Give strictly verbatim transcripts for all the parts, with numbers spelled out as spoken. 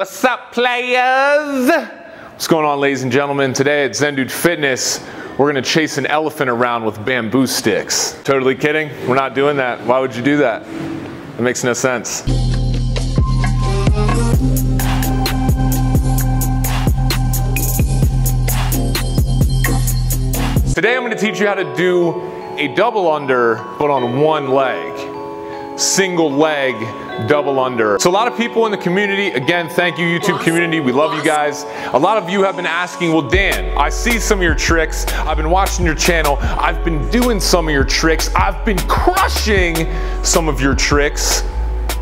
What's up, players? What's going on, ladies and gentlemen? Today at Zen Dude Fitness, we're gonna chase an elephant around with bamboo sticks. Totally kidding, we're not doing that. Why would you do that? That makes no sense. Today I'm gonna teach you how to do a double under, but on one leg. Single leg double under. So a lot of people in the community, again, thank you YouTube community, we love you guys. A lot of you have been asking, well Dan, I see some of your tricks, I've been watching your channel, I've been doing some of your tricks, I've been crushing some of your tricks.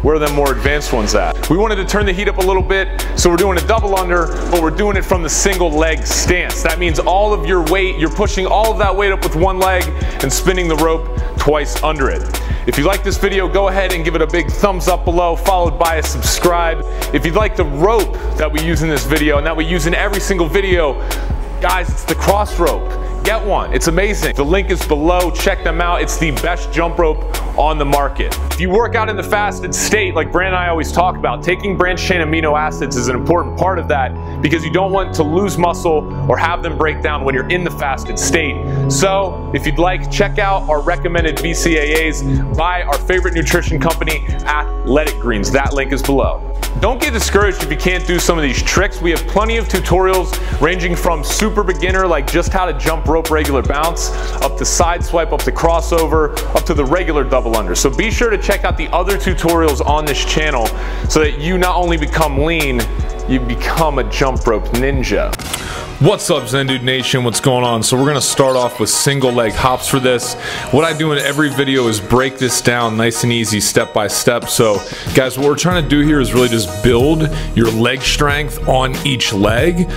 Where are the more advanced ones at? We wanted to turn the heat up a little bit, so we're doing a double under, but we're doing it from the single leg stance. That means all of your weight, you're pushing all of that weight up with one leg and spinning the rope twice under it. If you like this video, go ahead and give it a big thumbs up below, followed by a subscribe. If you'd like the rope that we use in this video and that we use in every single video, guys, it's the cross rope. Get one, it's amazing. The link is below, check them out. It's the best jump rope on the market. If you work out in the fasted state, like Brand and I always talk about, taking branched chain amino acids is an important part of that because you don't want to lose muscle or have them break down when you're in the fasted state. So if you'd like, check out our recommended B C A As by our favorite nutrition company, Athletic Greens. That link is below. Don't get discouraged if you can't do some of these tricks. We have plenty of tutorials ranging from super beginner, like just how to jump rope regular bounce, up to side swipe, up to crossover, up to the regular double under. So be sure to check out the other tutorials on this channel so that you not only become lean, you become a jump rope ninja. What's up, Zen Dude Nation? What's going on? So we're gonna start off with single leg hops for this. What I do in every video is break this down nice and easy, step by step. So guys, what we're trying to do here is really just build your leg strength on each leg.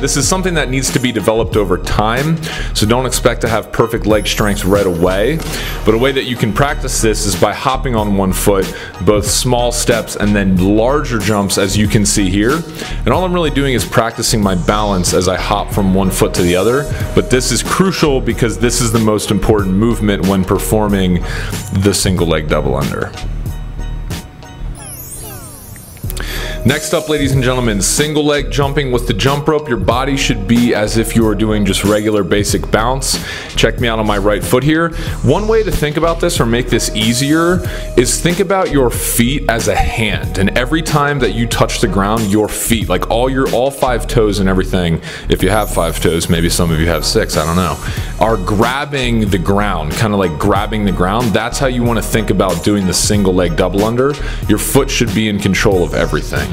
This is something that needs to be developed over time, so don't expect to have perfect leg strength right away. But a way that you can practice this is by hopping on one foot, both small steps and then larger jumps, as you can see here. And all I'm really doing is practicing my balance as I hop from one foot to the other. But this is crucial because this is the most important movement when performing the single leg double under. Next up, ladies and gentlemen, single leg jumping with the jump rope. Your body should be as if you are doing just regular basic bounce. Check me out on my right foot here. One way to think about this, or make this easier, is think about your feet as a hand. And every time that you touch the ground, your feet, like all your all five toes and everything, if you have five toes, maybe some of you have six, I don't know, are grabbing the ground, kind of like grabbing the ground. That's how you want to think about doing the single leg double under. Your foot should be in control of everything.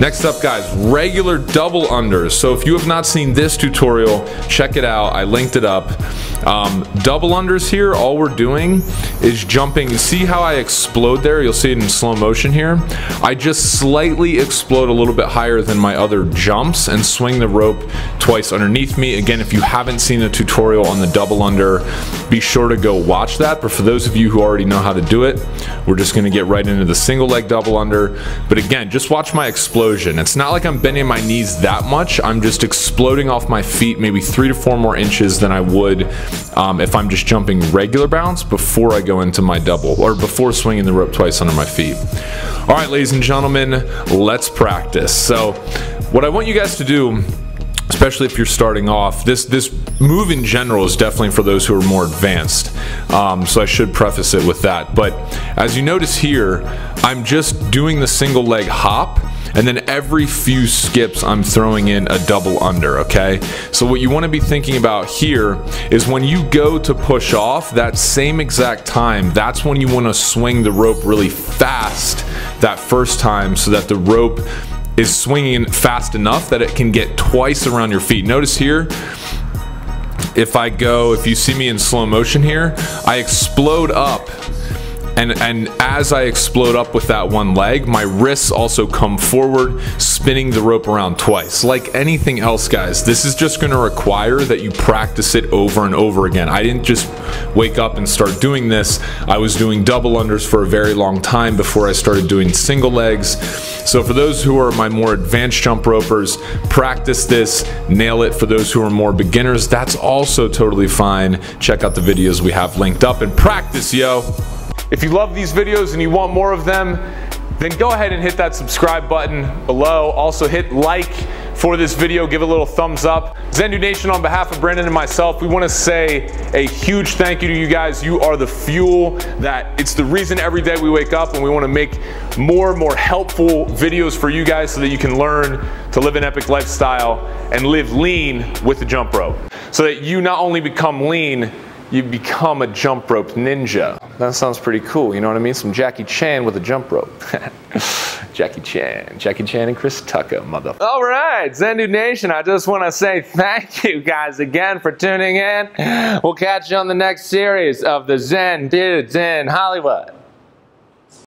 Next up, guys, regular double unders. So if you have not seen this tutorial, check it out. I linked it up. Um, double unders here, all we're doing is jumping. See how I explode there? You'll see it in slow motion here. I just slightly explode a little bit higher than my other jumps and swing the rope twice underneath me. Again, if you haven't seen the tutorial on the double under, be sure to go watch that. But for those of you who already know how to do it, we're just gonna get right into the single leg double under. But again, just watch my explode. It's not like I'm bending my knees that much, I'm just exploding off my feet maybe three to four more inches than I would um, if I'm just jumping regular bounce before I go into my double, or before swinging the rope twice under my feet. All right, ladies and gentlemen, let's practice. So what I want you guys to do, especially if you're starting off, this this move in general is definitely for those who are more advanced, um, so I should preface it with that. But as you notice here, I'm just doing the single leg hop, and then every few skips I'm throwing in a double under, okay? So what you want to be thinking about here is when you go to push off, that same exact time, that's when you want to swing the rope really fast that first time, so that the rope is swinging fast enough that it can get twice around your feet. Notice here, if I go, if you see me in slow motion here, I explode up. And, and as I explode up with that one leg, my wrists also come forward, spinning the rope around twice. Like anything else, guys, this is just gonna require that you practice it over and over again. I didn't just wake up and start doing this. I was doing double unders for a very long time before I started doing single legs. So for those who are my more advanced jump ropers, practice this, nail it. For those who are more beginners, that's also totally fine. Check out the videos we have linked up and practice, yo. If you love these videos and you want more of them, then go ahead and hit that subscribe button below. Also hit like for this video, give a little thumbs up. Zen Dude Nation, on behalf of Brandon and myself, we wanna say a huge thank you to you guys. You are the fuel that, it's the reason every day we wake up, and we wanna make more and more helpful videos for you guys so that you can learn to live an epic lifestyle and live lean with the jump rope. So that you not only become lean, you become a jump rope ninja. That sounds pretty cool, you know what I mean? Some Jackie Chan with a jump rope. Jackie Chan, Jackie Chan and Chris Tucker, mother. All right, Zen Dude Nation, I just want to say thank you guys again for tuning in. We'll catch you on the next series of the Zen Dudes in Hollywood.